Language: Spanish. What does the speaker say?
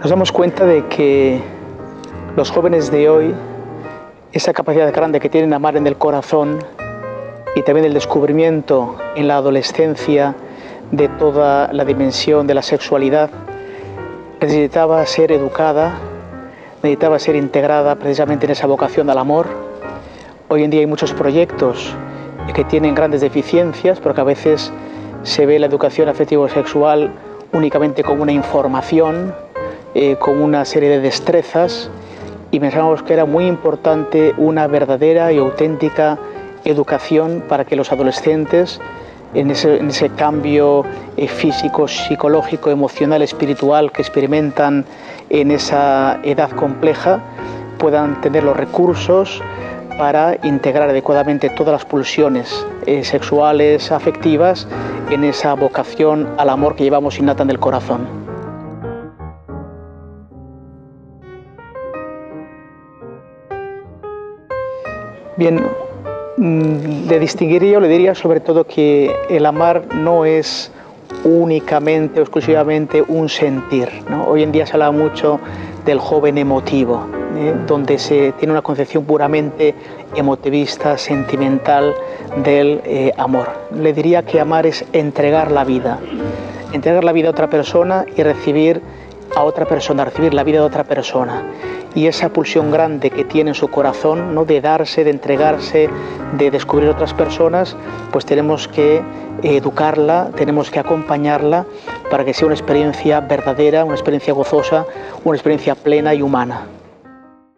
Nos damos cuenta de que los jóvenes de hoy, esa capacidad grande que tienen de amar en el corazón y también el descubrimiento en la adolescencia de toda la dimensión de la sexualidad, necesitaba ser educada, necesitaba ser integrada precisamente en esa vocación al amor. Hoy en día hay muchos proyectos que tienen grandes deficiencias, porque a veces se ve la educación afectivo-sexual únicamente como una información, con una serie de destrezas, y pensamos que era muy importante una verdadera y auténtica educación para que los adolescentes, en ese cambio físico, psicológico, emocional, espiritual que experimentan en esa edad compleja, puedan tener los recursos para integrar adecuadamente todas las pulsiones sexuales, afectivas, en esa vocación al amor que llevamos innata en el corazón. Bien, le distinguiría o le diría sobre todo que el amar no es únicamente o exclusivamente un sentir, ¿no? Hoy en día se habla mucho del joven emotivo, donde se tiene una concepción puramente emotivista, sentimental del amor. Le diría que amar es entregar la vida a otra persona y recibir la vida de otra persona. Y esa pulsión grande que tiene en su corazón, ¿no?, de darse, de entregarse, de descubrir otras personas, pues tenemos que educarla, tenemos que acompañarla para que sea una experiencia verdadera, una experiencia gozosa, una experiencia plena y humana.